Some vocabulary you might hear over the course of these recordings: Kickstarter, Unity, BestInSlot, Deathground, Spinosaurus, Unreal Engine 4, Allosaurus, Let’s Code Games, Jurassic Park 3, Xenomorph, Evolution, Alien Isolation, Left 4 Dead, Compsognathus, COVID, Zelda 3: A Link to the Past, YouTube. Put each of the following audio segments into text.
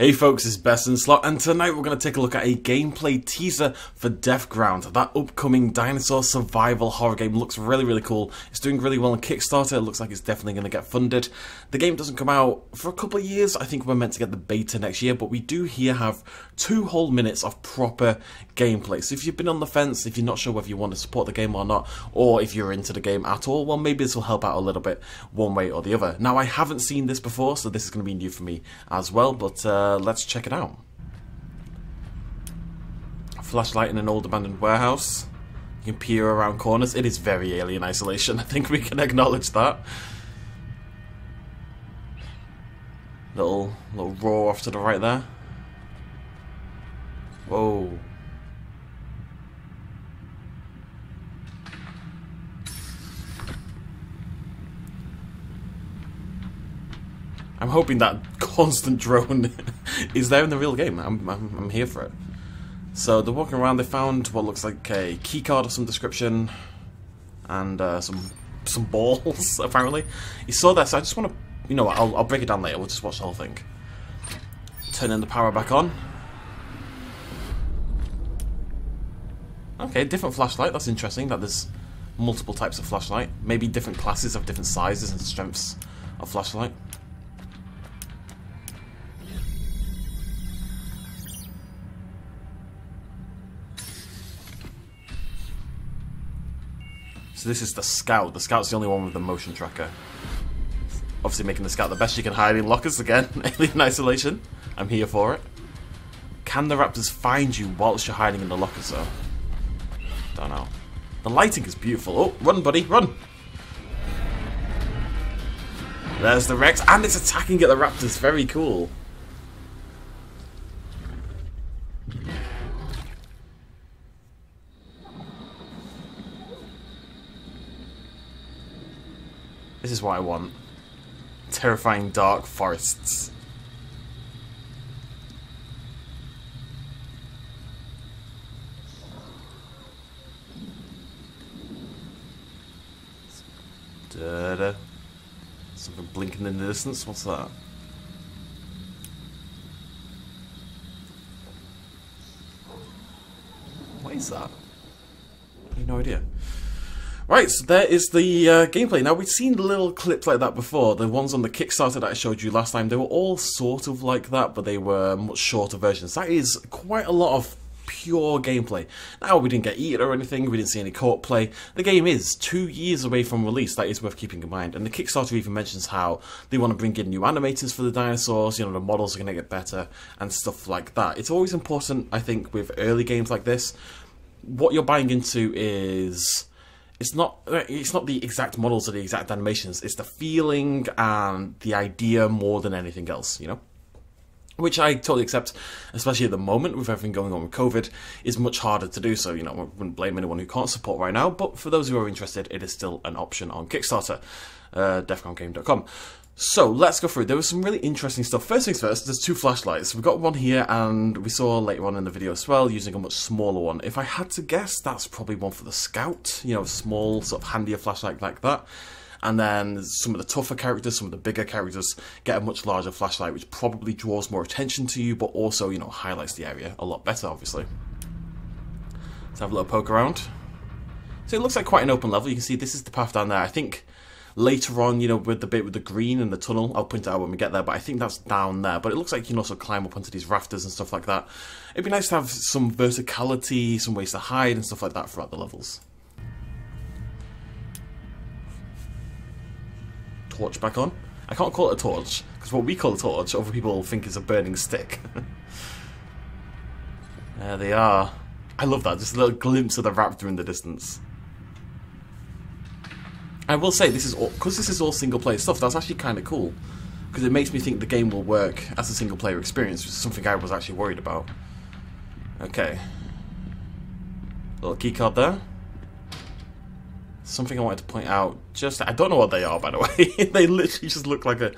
Hey folks, it's BestInSlot, and tonight we're going to take a look at a gameplay teaser for Deathground. That upcoming dinosaur survival horror game looks really cool. It's doing really well on Kickstarter. It looks like it's definitely going to get funded. The game doesn't come out for a couple of years. I think we're meant to get the beta next year, but we do here have 2 whole minutes of proper gameplay. So if you've been on the fence, if you're not sure whether you want to support the game or not, or if you're into the game at all, well, maybe this will help out a little bit one way or the other. Now, I haven't seen this before, so this is going to be new for me as well, but let's check it out. Flashlight in an old abandoned warehouse. You can peer around corners. It is very Alien Isolation. I think we can acknowledge that. Little roar off to the right there. Whoa. I'm hoping that constant drone is there in the real game. I'm here for it. So they're walking around. They found what looks like a keycard of some description, and some balls apparently. You saw that, so I just want to, you know, I'll break it down later. We'll just watch the whole thing. Turning the power back on. Okay, different flashlight. That's interesting. That there's multiple types of flashlight. Maybe different classes have different sizes and strengths of flashlight. So this is the Scout. The Scout's the only one with the motion tracker. Obviously making the Scout the best you can hide in lockers again. Alien Isolation. I'm here for it. Can the raptors find you whilst you're hiding in the lockers though? Don't know. The lighting is beautiful. Oh, run buddy, run! There's the Rex, and it's attacking at the raptors. Very cool. This is what I want. Terrifying dark forests. Da-da. Something blinking in the distance. What's that? What is that? I have no idea. Right, so there is the gameplay. Now, we've seen little clips like that before. The ones on the Kickstarter that I showed you last time, they were all sort of like that, but they were much shorter versions. That is quite a lot of pure gameplay. Now, we didn't get eaten or anything. We didn't see any co-op play. The game is 2 years away from release. That is worth keeping in mind. And the Kickstarter even mentions how they want to bring in new animators for the dinosaurs. You know, the models are going to get better and stuff like that. It's always important, I think, with early games like this. What you're buying into is... It's not the exact models or the exact animations, it's the feeling and the idea more than anything else, you know? Which I totally accept, especially at the moment with everything going on with COVID, is much harder to do, so, you know, I wouldn't blame anyone who can't support right now, but for those who are interested, it is still an option on Kickstarter, deathgroundgame.com. So, let's go through. There was some really interesting stuff. First things first, there's 2 flashlights. We've got one here, and we saw later on in the video as well, using a much smaller one. If I had to guess, that's probably one for the Scout. You know, a small, sort of handier flashlight like that. And then some of the tougher characters, some of the bigger characters, get a much larger flashlight, which probably draws more attention to you, but also, you know, highlights the area a lot better, obviously. Let's have a little poke around. So it looks like quite an open level. You can see this is the path down there. I think... later on, you know, with the bit with the green and the tunnel, I'll point it out when we get there, but I think that's down there. But it looks like you can also climb up onto these rafters and stuff like that. It'd be nice to have some verticality, some ways to hide and stuff like that throughout the levels. Torch back on. I can't call it a torch, because what we call a torch, other people think is a burning stick. There they are. I love that, just a little glimpse of the raptor in the distance. I will say, this is all, because this is all single-player stuff, that's actually kind of cool. Because it makes me think the game will work as a single-player experience, which is something I was actually worried about. Okay. Little keycard there. Something I wanted to point out, just... I don't know what they are, by the way. They literally just look like a...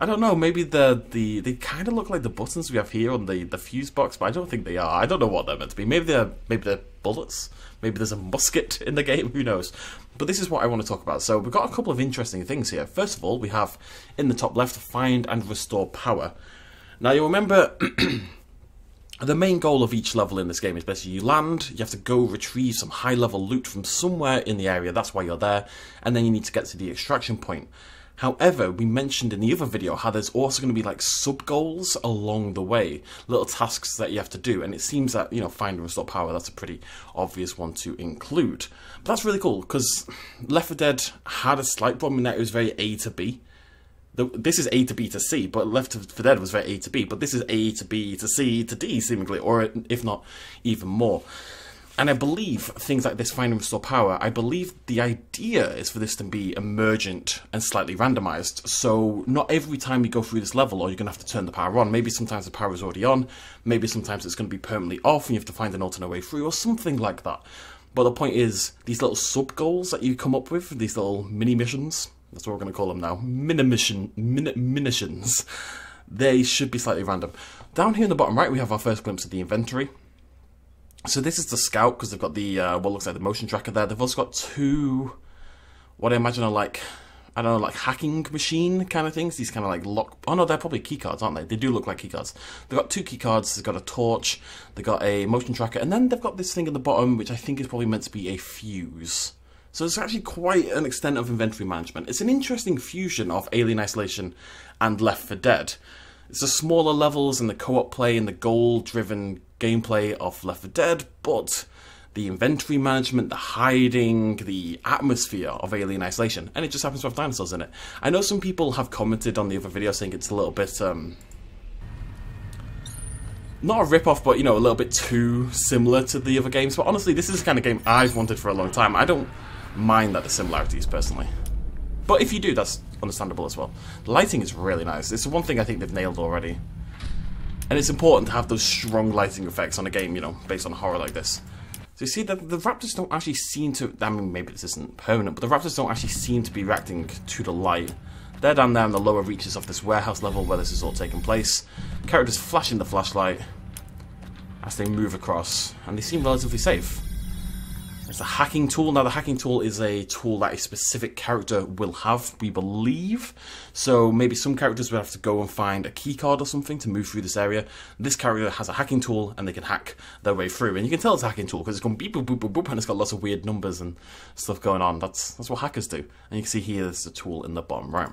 I don't know, maybe they kind of look like the buttons we have here on the fuse box, but I don't think they are. I don't know what they're meant to be. Maybe they're bullets. Maybe there's a musket in the game, who knows. But this is what I want to talk about. So we've got a couple of interesting things here. First of all, we have in the top left, find and restore power. Now you remember the main goal of each level in this game is basically you land, you have to go retrieve some high level loot from somewhere in the area, that's why you're there, and then you need to get to the extraction point. However, we mentioned in the other video how there's also going to be like sub-goals along the way, little tasks that you have to do, and it seems that, you know, find and restore power, that's a pretty obvious one to include. But that's really cool, because Left 4 Dead had a slight problem in that it was very A to B. This is A to B to C, but Left 4 Dead was very A to B, but this is A to B to C to D, seemingly, or if not, even more. And I believe things like this find and restore power, I believe the idea is for this to be emergent and slightly randomized. So not every time you go through this level are you going to have to turn the power on. Maybe sometimes the power is already on, maybe sometimes it's going to be permanently off and you have to find an alternate way through or something like that. But the point is, these little sub-goals that you come up with, these little mini-missions, that's what we're going to call them now, mini-missions, they should be slightly random. Down here in the bottom right we have our first glimpse of the inventory. So this is the scout, because they've got the what looks like the motion tracker there. They've also got two, what I imagine are like, I don't know, like hacking machine kind of things. These kind of like lock, oh no, they're probably key cards, aren't they? They do look like key cards. They've got two key cards, they've got a torch, they've got a motion tracker, and then they've got this thing at the bottom, which I think is probably meant to be a fuse. So it's actually quite an extent of inventory management. It's an interesting fusion of Alien Isolation and Left 4 Dead. It's the smaller levels and the co-op play and the goal-driven gameplay of Left 4 Dead, but the inventory management, the hiding, the atmosphere of Alien Isolation, and it just happens to have dinosaurs in it. I know some people have commented on the other video saying it's a little bit, not a rip-off, but, you know, a little bit too similar to the other games, but honestly, this is the kind of game I've wanted for a long time. I don't mind that the similarities, personally. But if you do, that's understandable as well. The lighting is really nice. It's the one thing I think they've nailed already. And it's important to have those strong lighting effects on a game, you know, based on horror like this. So you see, the raptors don't actually seem to, I mean, maybe this isn't permanent, but the raptors don't actually seem to be reacting to the light. They're down there in the lower reaches of this warehouse level where this is all taking place. Characters flashing the flashlight as they move across, and they seem relatively safe. It's a hacking tool. Now the hacking tool is a tool that a specific character will have, we believe. So maybe some characters will have to go and find a key card or something to move through this area. This character has a hacking tool and they can hack their way through. And you can tell it's a hacking tool because it's going beep, boop, boop, boop, boop, and it's got lots of weird numbers and stuff going on. That's what hackers do. And you can see here there's a tool in the bottom right.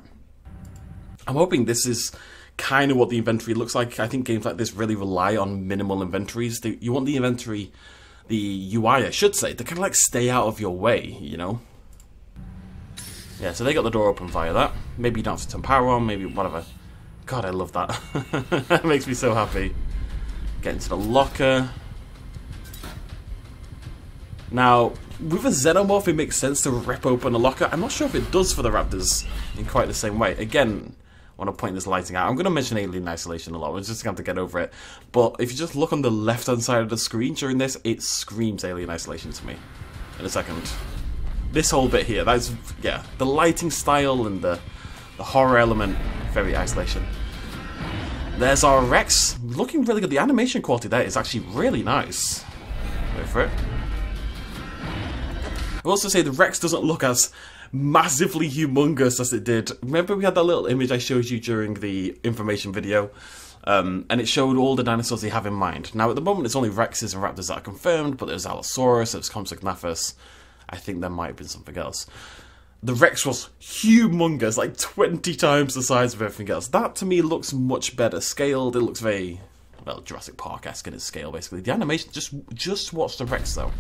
I'm hoping this is kind of what the inventory looks like. I think games like this really rely on minimal inventories. You want the inventory, the UI, I should say, they kind of like stay out of your way, you know? Yeah, so they got the door open via that. Maybe you don't have to turn power on, maybe whatever. God, I love that. That makes me so happy. Get into the locker. Now, with a xenomorph, it makes sense to rip open a locker. I'm not sure if it does for the raptors in quite the same way. Again, I want to point this lighting out. I'm going to mention Alien Isolation a lot. We're just going to have to get over it. But if you just look on the left-hand side of the screen during this, it screams Alien Isolation to me. In a second. This whole bit here, that's, yeah, the lighting style and the horror element, very Isolation. There's our Rex. Looking really good. The animation quality there is actually really nice. Wait for it. I will also say the Rex doesn't look as massively humongous as it did. Remember we had that little image I showed you during the information video, and it showed all the dinosaurs they have in mind. Now at the moment it's only Rexes and Raptors that are confirmed, but there's Allosaurus, there's Compsognathus, I think there might have been something else. The Rex was humongous, like 20 times the size of everything else. That to me looks much better scaled. It looks very, well, Jurassic Park-esque in its scale basically. The animation, just watch the Rex though.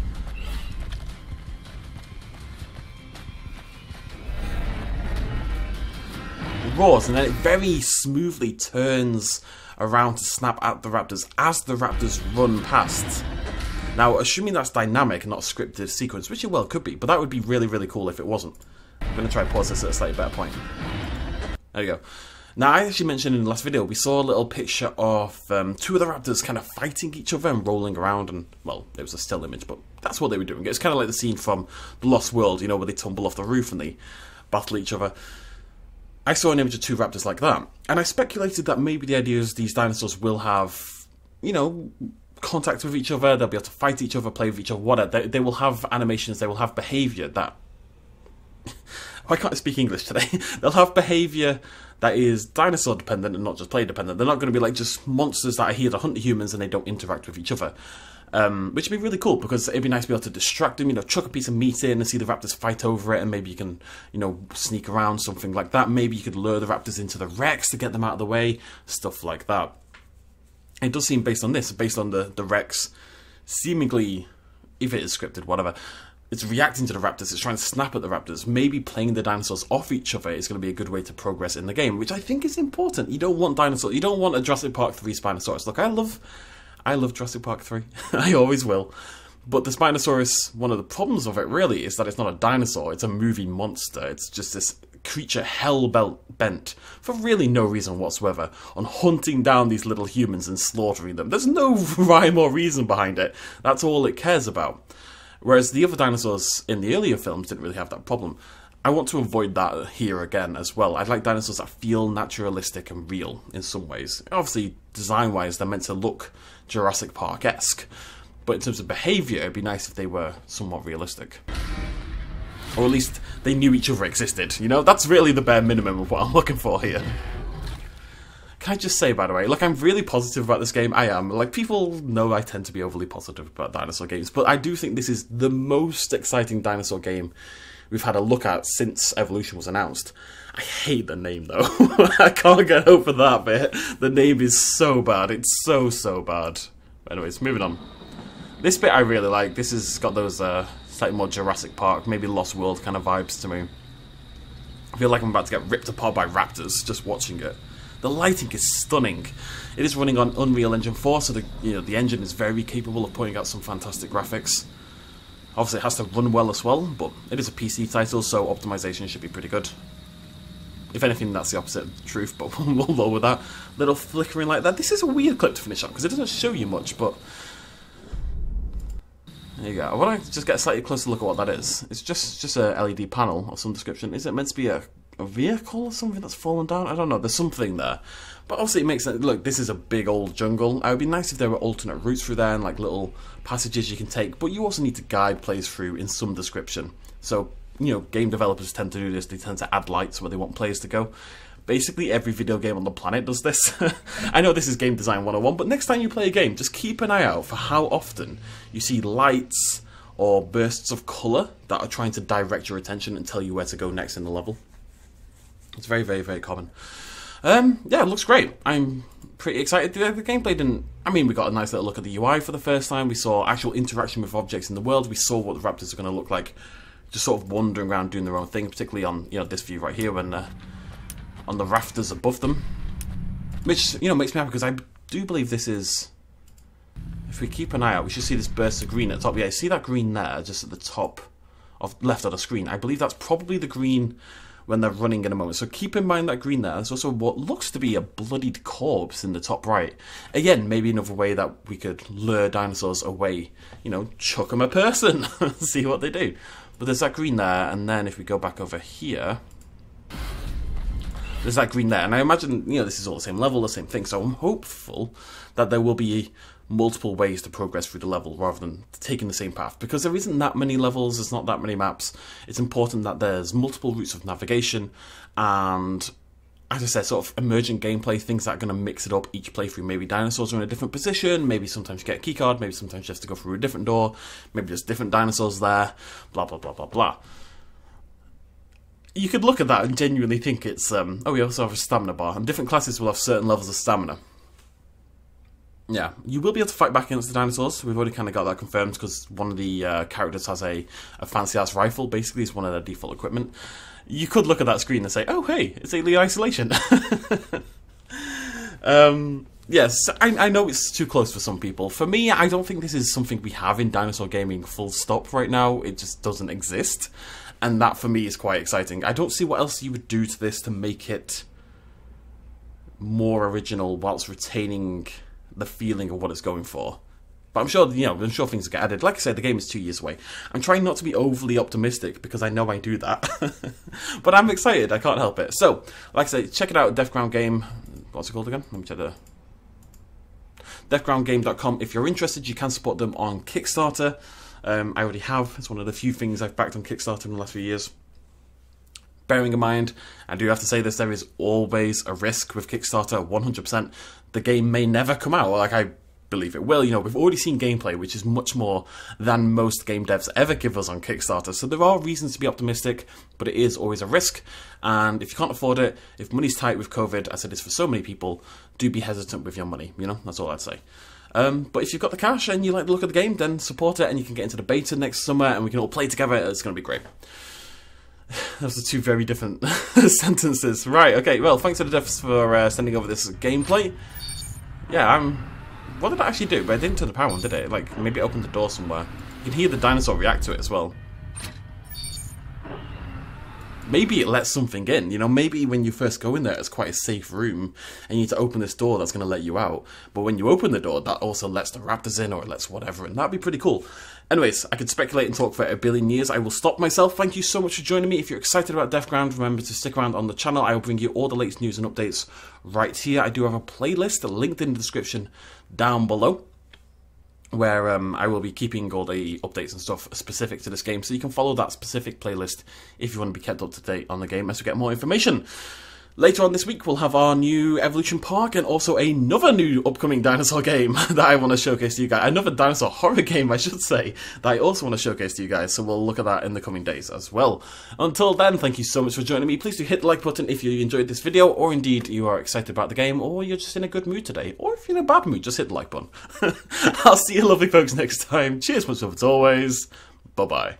Roars and then it very smoothly turns around to snap at the raptors as the raptors run past. Now assuming that's dynamic and not a scripted sequence, which it well could be, but that would be really, really cool if it wasn't. I'm going to try and pause this at a slightly better point. There you go. Now I actually mentioned in the last video we saw a little picture of two of the raptors kind of fighting each other and rolling around, and well, it was a still image, but that's what they were doing. It's kind of like the scene from The Lost World, you know, where they tumble off the roof and they battle each other. I saw an image of two raptors like that, and I speculated that maybe the idea is these dinosaurs will have, you know, contact with each other, they'll be able to fight each other, play with each other, whatever. They will have animations, they will have behaviour that why can't I speak English today? They'll have behaviour that is dinosaur dependent and not just player dependent. They're not going to be like just monsters that are here to hunt humans and they don't interact with each other. Which would be really cool, because it'd be nice to be able to distract them, you know, chuck a piece of meat in and see the raptors fight over it, and maybe you can, you know, sneak around, something like that. Maybe you could lure the raptors into the wrecks to get them out of the way, stuff like that. It does seem, based on this, based on the wrecks, seemingly, if it is scripted, whatever, it's reacting to the raptors, it's trying to snap at the raptors. Maybe playing the dinosaurs off each other is going to be a good way to progress in the game, which I think is important. You don't want dinosaurs, you don't want a Jurassic Park 3 Spinosaurus. Look, I love Jurassic Park 3. I always will. But the Spinosaurus, one of the problems of it really is that it's not a dinosaur, it's a movie monster. It's just this creature hell-bent, for really no reason whatsoever, on hunting down these little humans and slaughtering them. There's no rhyme or reason behind it. That's all it cares about. Whereas the other dinosaurs in the earlier films didn't really have that problem. I want to avoid that here again as well. I like dinosaurs that feel naturalistic and real in some ways. Obviously, design-wise, they're meant to look Jurassic Park-esque, but in terms of behaviour, it'd be nice if they were somewhat realistic. Or at least they knew each other existed, you know? That's really the bare minimum of what I'm looking for here. Can I just say, by the way, look, I'm really positive about this game. I am. Like, people know I tend to be overly positive about dinosaur games, but I do think this is the most exciting dinosaur game we've had a look at since Evolution was announced. I hate the name, though. I can't get over that bit. The name is so bad. It's so bad. Anyways, moving on. This bit I really like. This has got those slightly more Jurassic Park, maybe Lost World kind of vibes to me. I feel like I'm about to get ripped apart by raptors just watching it. The lighting is stunning. It is running on Unreal Engine 4, so the engine is very capable of putting out some fantastic graphics. Obviously, it has to run well as well, but it is a PC title, so optimization should be pretty good. If anything, that's the opposite of the truth, but we'll lower that. Little flickering like that. This is a weird clip to finish up, because it doesn't show you much, but... there you go. I want to just get a slightly closer look at what that is. It's just a LED panel of some description. Is it meant to be a vehicle or something that's fallen down? I don't know. There's something there. But obviously it makes sense. Look, this is a big old jungle. It would be nice if there were alternate routes through there and like little passages you can take. But you also need to guide players through in some description. So, you know, game developers tend to do this. They tend to add lights where they want players to go. Basically every video game on the planet does this. I know this is game design 101, but next time you play a game, just keep an eye out for how often you see lights or bursts of colour that are trying to direct your attention and tell you where to go next in the level. It's very common. Yeah, it looks great. I'm pretty excited. The gameplay didn't... I mean, we got a nice little look at the UI for the first time. We saw actual interaction with objects in the world. We saw what the raptors are going to look like, just sort of wandering around doing their own thing, particularly on, you know, this view right here when... on the rafters above them, which, you know, makes me happy, because I do believe this is, if we keep an eye out, we should see this burst of green at the top. Yeah, you see that green there, just at the top of left of the screen. I believe that's probably the green when they're running in a moment. So keep in mind that green there. There's also what looks to be a bloodied corpse in the top right. Again, maybe another way that we could lure dinosaurs away, you know, chuck them a person, see what they do. But there's that green there, and then if we go back over here, there's that green there, and I imagine, you know, this is all the same level, the same thing, so I'm hopeful that there will be multiple ways to progress through the level rather than taking the same path, because there isn't that many levels, there's not that many maps. It's important that there's multiple routes of navigation and, as I said, sort of emergent gameplay, things that are going to mix it up each playthrough. Maybe dinosaurs are in a different position, maybe sometimes you get a keycard, maybe sometimes you have to go through a different door, maybe there's different dinosaurs there, blah blah blah. You could look at that and genuinely think it's, oh, we also have a stamina bar, and different classes will have certain levels of stamina. Yeah, you will be able to fight back against the dinosaurs. We've already kind of got that confirmed, because one of the characters has a fancy-ass rifle, basically. It's one of their default equipment. You could look at that screen and say, oh, hey, it's Alien Isolation. Yes, I know it's too close for some people. For me, I don't think this is something we have in dinosaur gaming full stop right now. It just doesn't exist. And that, for me, is quite exciting. I don't see what else you would do to this to make it more original whilst retaining the feeling of what it's going for. But I'm sure, you know, I'm sure things get added. Like I said, the game is 2 years away. I'm trying not to be overly optimistic, because I know I do that. But I'm excited. I can't help it. So, like I say, check it out. Deathground game. What's it called again? Let me check the... Deathgroundgame.com. If you're interested, you can support them on Kickstarter. I already have. It's one of the few things I've backed on Kickstarter in the last few years. bearing in mind, and I do have to say this, there is always a risk with Kickstarter, 100%. The game may never come out, like I believe it will. You know, we've already seen gameplay, which is much more than most game devs ever give us on Kickstarter, so there are reasons to be optimistic, but it is always a risk, and if you can't afford it, if money's tight with COVID, as it is for so many people, do be hesitant with your money, you know, that's all I'd say. But if you've got the cash and you like the look of the game, then support it, and you can get into the beta next summer, and we can all play together, it's going to be great. Those are two very different sentences. Right, okay, well, thanks to the devs for sending over this gameplay. Yeah, what did I actually do? But I didn't turn the power on, did it? Like, maybe it opened the door somewhere. You can hear the dinosaur react to it as well. Maybe it lets something in, you know, maybe when you first go in there it's quite a safe room and you need to open this door that's going to let you out. But when you open the door, that also lets the raptors in, or it lets whatever, and that'd be pretty cool. Anyways, I could speculate and talk for a billion years. I will stop myself. Thank you so much for joining me. If you're excited about Deathground, remember to stick around on the channel. I will bring you all the latest news and updates right here. I do have a playlist linked in the description down below, where I will be keeping all the updates and stuff specific to this game, so you can follow that specific playlist if you want to be kept up to date on the game as we get more information. Later on this week, we'll have our new Evolution Park and also another new upcoming dinosaur game that I want to showcase to you guys. Another dinosaur horror game, I should say, that I also want to showcase to you guys. So we'll look at that in the coming days as well. Until then, thank you so much for joining me. Please do hit the like button if you enjoyed this video, or indeed you are excited about the game, or you're just in a good mood today, or if you're in a bad mood, just hit the like button. I'll see you lovely folks next time. Cheers, much love as always. Bye-bye.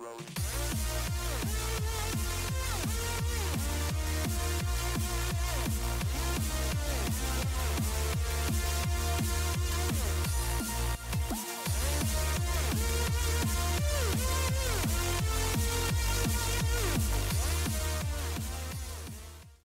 Road.